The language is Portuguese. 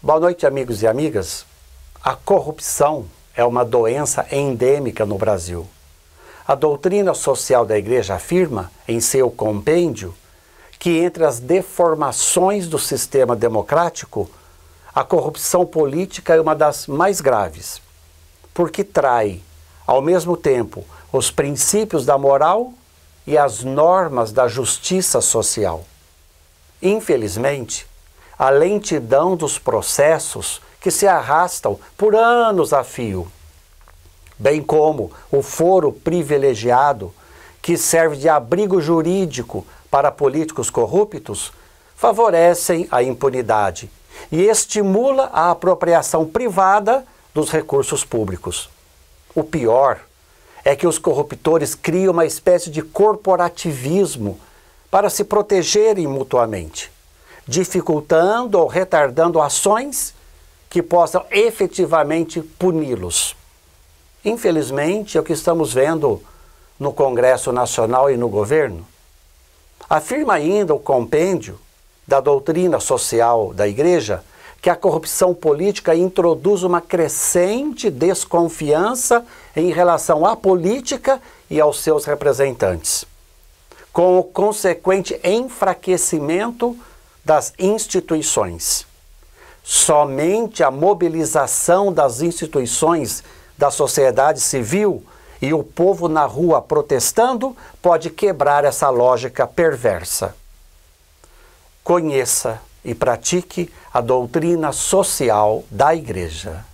Boa noite, amigos e amigas. A corrupção é uma doença endêmica no Brasil. A doutrina social da Igreja afirma, em seu compêndio, que entre as deformações do sistema democrático, a corrupção política é uma das mais graves, porque trai, ao mesmo tempo, os princípios da moral e as normas da justiça social. Infelizmente, a lentidão dos processos que se arrastam por anos a fio, bem como o foro privilegiado que serve de abrigo jurídico para políticos corruptos, favorecem a impunidade e estimula a apropriação privada dos recursos públicos. O pior é que os corruptores criam uma espécie de corporativismo para se protegerem mutuamente, dificultando ou retardando ações que possam efetivamente puni-los. Infelizmente, é o que estamos vendo no Congresso Nacional e no governo. Afirma ainda o compêndio da doutrina social da Igreja que a corrupção política introduz uma crescente desconfiança em relação à política e aos seus representantes, com o consequente enfraquecimento das instituições. Somente a mobilização das instituições da sociedade civil e o povo na rua protestando pode quebrar essa lógica perversa. Conheça e pratique a doutrina social da Igreja.